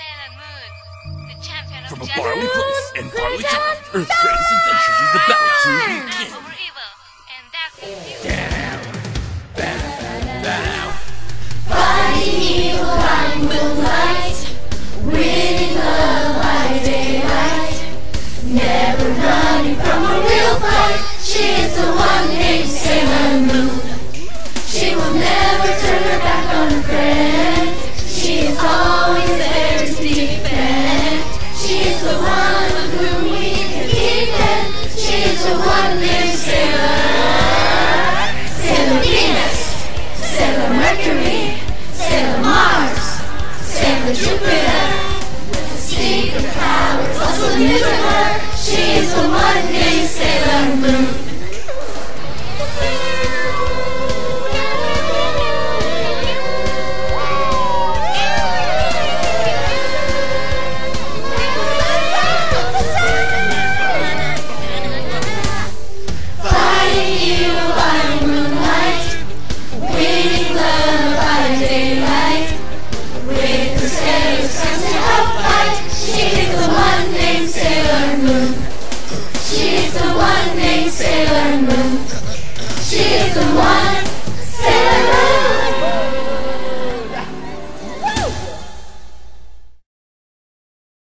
Sailor Moon, the champion of justice. From a barley place and barley time, Earth's greatest adventures is the battle to begin. Over evil, and that's it. Down. Fighting evil, I'm the light. Winning love, I daylight. Never running from a real fight. She is the one named Sailor Moon. She will never turn her back on her friends. She is always there to defend. She is the one with whom we can depend. She is the one named Sailor. Sailor Venus, Sailor Mercury, Sailor Mars, Sailor Jupiter. With the secret powers also new to her, she is the one named Sailor Moon. Sailor Moon. She is the one named Sailor Moon.